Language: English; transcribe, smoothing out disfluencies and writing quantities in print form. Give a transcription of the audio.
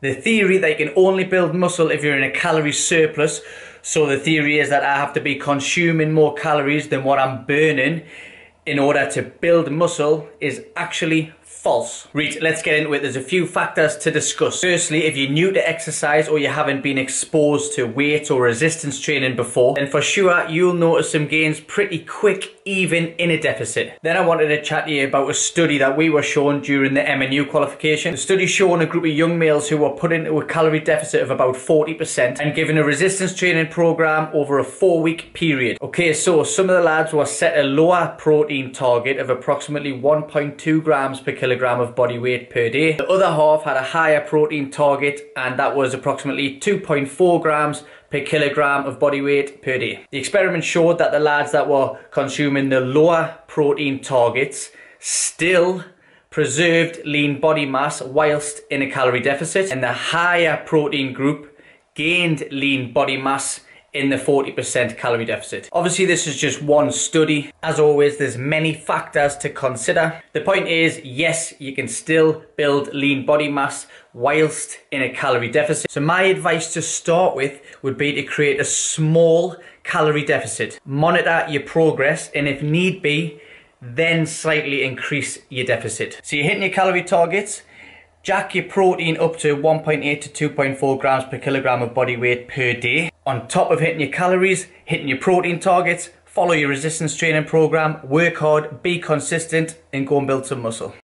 The theory that you can only build muscle if you're in a calorie surplus, so the theory is that I have to be consuming more calories than what I'm burning in order to build muscle, is actually false. Right, let's get into it. There's a few factors to discuss. Firstly, if you're new to exercise or you haven't been exposed to weight or resistance training before, then for sure you'll notice some gains pretty quick even in a deficit. Then I wanted to chat to you about a study that we were shown during the MNU qualification. The study showing a group of young males who were put into a calorie deficit of about 40% and given a resistance training program over a 4-week period. Okay, so some of the lads were set a lower protein target of approximately 1.2 grams per kilogram of body weight per day. The other half had a higher protein target, and that was approximately 2.4 grams per kilogram of body weight per day. The experiment showed that the lads that were consuming the lower protein targets still preserved lean body mass whilst in a calorie deficit, and the higher protein group gained lean body mass in the 40% calorie deficit. Obviously, this is just one study. As always, there's many factors to consider. The point is, yes, you can still build lean body mass whilst in a calorie deficit. So my advice to start with would be to create a small calorie deficit, monitor your progress, and if need be, then slightly increase your deficit. So you're hitting your calorie targets, jack your protein up to 1.8 to 2.4 grams per kilogram of body weight per day. On top of hitting your calories, hitting your protein targets, follow your resistance training program, work hard, be consistent, and go and build some muscle.